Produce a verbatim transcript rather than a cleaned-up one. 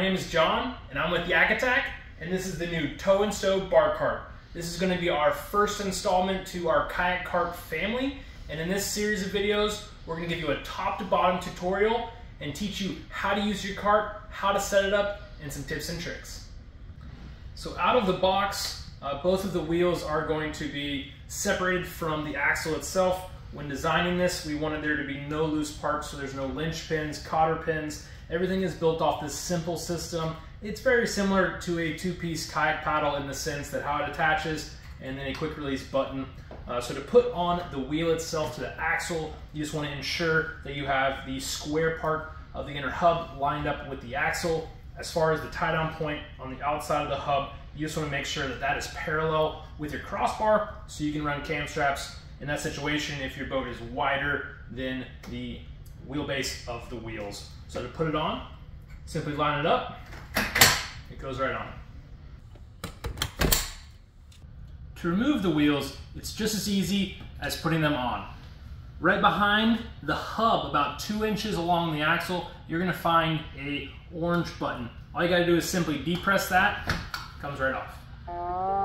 My name is John, and I'm with Yak Attack, and this is the new Tow and Stow Bar Cart. This is going to be our first installment to our kayak cart family, and in this series of videos, we're going to give you a top-to-bottom tutorial and teach you how to use your cart, how to set it up, and some tips and tricks. So out of the box, uh, both of the wheels are going to be separated from the axle itself. When designing this, we wanted there to be no loose parts, so there's no linch pins, cotter pins. Everything is built off this simple system. It's very similar to a two-piece kayak paddle in the sense that how it attaches and then a quick release button. Uh, so to put on the wheel itself to the axle, you just want to ensure that you have the square part of the inner hub lined up with the axle. As far as the tie-down point on the outside of the hub, you just want to make sure that that is parallel with your crossbar so you can run cam straps. In that situation, if your boat is wider than the wheelbase of the wheels. So to put it on, simply line it up, it goes right on. To remove the wheels, it's just as easy as putting them on. Right behind the hub, about two inches along the axle, you're gonna find an orange button. All you gotta do is simply depress that, it comes right off.